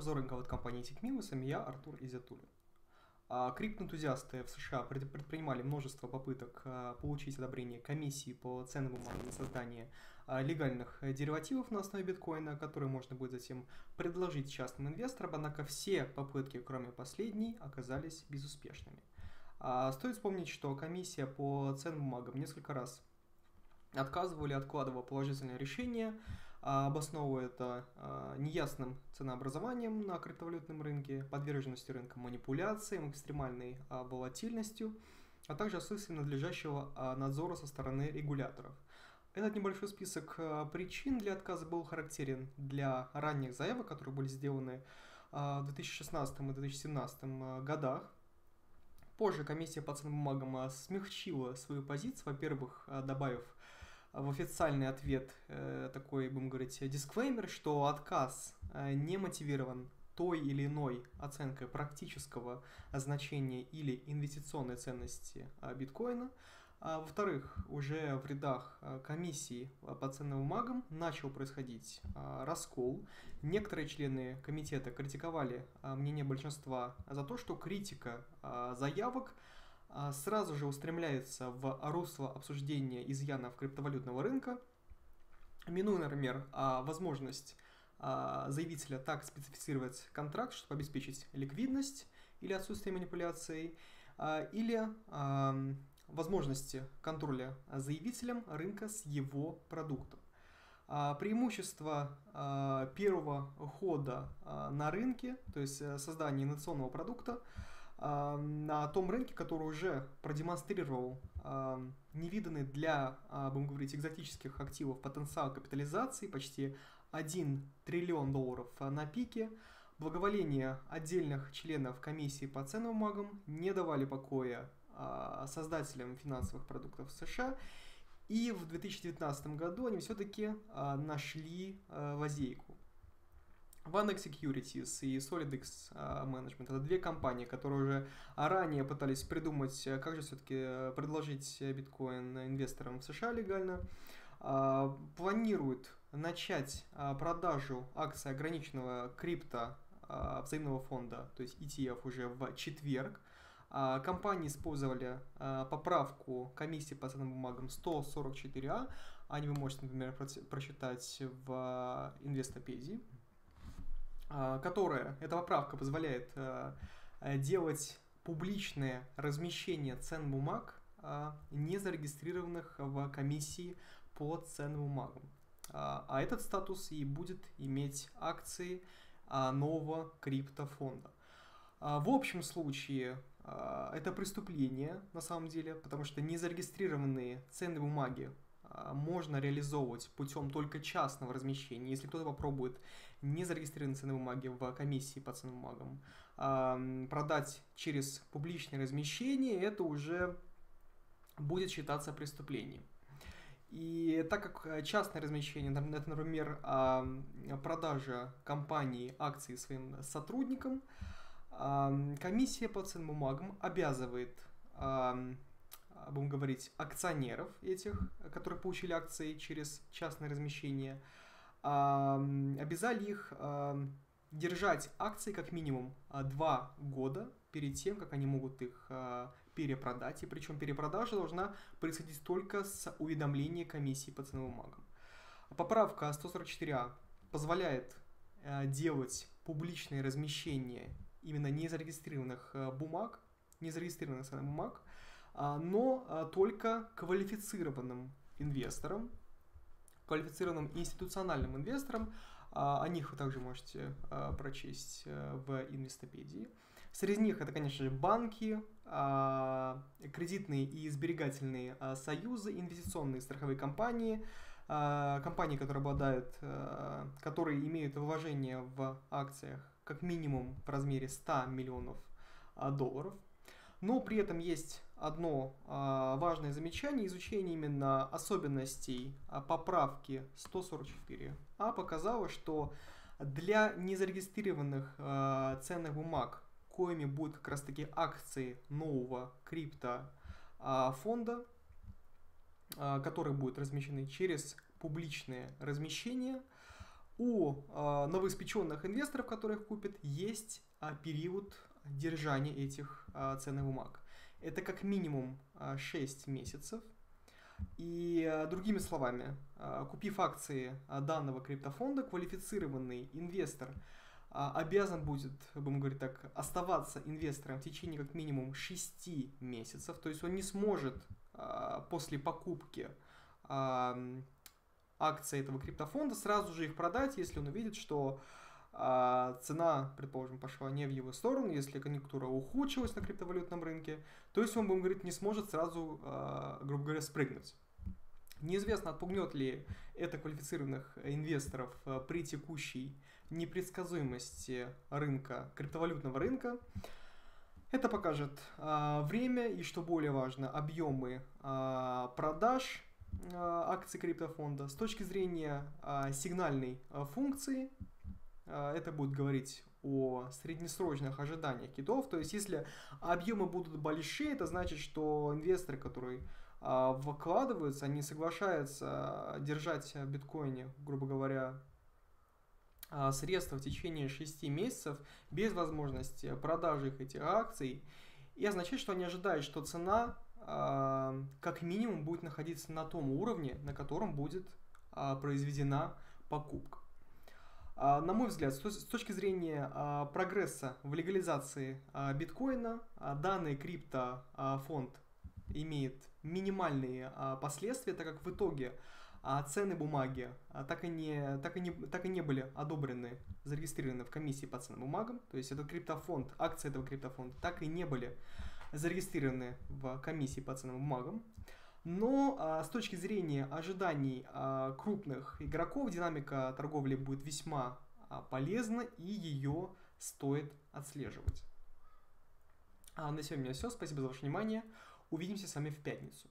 обзор рынка от компании Tickmill, с вами я, Артур Изятулин. Криптоэнтузиасты в США предпринимали множество попыток получить одобрение комиссии по ценным бумагам на создание легальных деривативов на основе биткоина, которые можно будет затем предложить частным инвесторам, однако все попытки, кроме последней, оказались безуспешными. Стоит вспомнить, что комиссия по ценным бумагам несколько раз отказывали, откладывая положительное решение, обосновывая это неясным ценообразованием на криптовалютном рынке, подверженностью рынка манипуляциям, экстремальной волатильностью, а также отсутствием надлежащего надзора со стороны регуляторов. Этот небольшой список причин для отказа был характерен для ранних заявок, которые были сделаны в 2016 и 2017 годах. Позже комиссия по ценным бумагам смягчила свою позицию, во-первых, добавив в официальный ответ такой, будем говорить, дисклеймер, что отказ не мотивирован той или иной оценкой практического значения или инвестиционной ценности биткоина. Во-вторых, уже в рядах комиссии по ценным бумагам начал происходить раскол. Некоторые члены комитета критиковали мнение большинства за то, что критика заявок сразу же устремляется в русло обсуждения изъянов криптовалютного рынка, минуя, например, возможность заявителя так специфицировать контракт, чтобы обеспечить ликвидность или отсутствие манипуляций, или возможности контроля заявителем рынка с его продуктом. Преимущество первого хода на рынке, то есть создание инновационного продукта, на том рынке, который уже продемонстрировал невиданный для, будем говорить, экзотических активов потенциал капитализации, почти 1 триллион долларов на пике, благоволение отдельных членов комиссии по ценным бумагам не давали покоя создателям финансовых продуктов США, и в 2019 году они все-таки нашли лазейку. Vandex Securities и SolidX Management – это две компании, которые уже ранее пытались придумать, как же все-таки предложить биткоин инвесторам в США легально, планируют начать продажу акций ограниченного крипто взаимного фонда, то есть ETF, уже в четверг. Компании использовали поправку комиссии по ценным бумагам 144А, о ней вы можете, например, прочитать в Инвестопедии, эта поправка позволяет делать публичное размещение цен бумаг, не зарегистрированных в комиссии по ценным бумагам. А этот статус и будет иметь акции нового криптофонда. В общем случае это преступление на самом деле, потому что незарегистрированные ценные бумаги можно реализовывать путем только частного размещения. Если кто-то попробует незарегистрированные ценные бумаги в комиссии по ценным бумагам продать через публичное размещение, это уже будет считаться преступлением. И так как частное размещение, это, например, продажа компании акций своим сотрудникам, комиссия по ценным бумагам обязывает, будем говорить, акционеров этих, которые получили акции через частное размещение, обязали их держать акции как минимум 2 года перед тем, как они могут их перепродать. И причем перепродажа должна происходить только с уведомления комиссии по ценным бумагам. Поправка 144А позволяет делать публичное размещение именно незарегистрированных бумаг, незарегистрированных ценных бумаг, но только квалифицированным инвесторам, квалифицированным институциональным инвесторам. О них вы также можете прочесть в Инвестопедии. Среди них это, конечно же, банки, кредитные и сберегательные союзы, инвестиционные страховые компании, компании, которые имеют вложение в акциях как минимум в размере 100 миллионов долларов. Но при этом есть одно важное замечание. Изучение именно особенностей поправки 144А показало, что для незарегистрированных ценных бумаг, коими будут как раз таки акции нового криптофонда, которые будут размещены через публичное размещение, у новоиспеченных инвесторов, которых купят, есть период держания этих ценных бумаг. Это как минимум 6 месяцев. И другими словами, купив акции данного криптофонда, квалифицированный инвестор обязан будет, будем говорить так, оставаться инвестором в течение как минимум 6 месяцев. То есть он не сможет после покупки акций этого криптофонда сразу же их продать, если он увидит, что цена, предположим, пошла не в его сторону, если конъюнктура ухудшилась на криптовалютном рынке, то есть он, будем говорить, не сможет сразу, грубо говоря, спрыгнуть. Неизвестно, отпугнет ли это квалифицированных инвесторов при текущей непредсказуемости рынка, криптовалютного рынка. Это покажет время и, что более важно, объемы продаж акций криптофонда. С точки зрения сигнальной функции, это будет говорить о среднесрочных ожиданиях китов. То есть, если объемы будут большие, это значит, что инвесторы, которые вкладываются, они соглашаются держать в биткоине, грубо говоря, средства в течение 6 месяцев без возможности продажи их этих акций. И означает, что они ожидают, что цена как минимум будет находиться на том уровне, на котором будет произведена покупка. На мой взгляд, с точки зрения прогресса в легализации биткоина, данный криптофонд имеет минимальные последствия, так как в итоге ценные бумаги так и не были одобрены, зарегистрированы в комиссии по ценным бумагам. То есть этот криптофонд, акции этого криптофонда так и не были зарегистрированы в комиссии по ценным бумагам. Но с точки зрения ожиданий крупных игроков, динамика торговли будет весьма полезна, и ее стоит отслеживать. На сегодня у меня все. Спасибо за ваше внимание. Увидимся с вами в пятницу.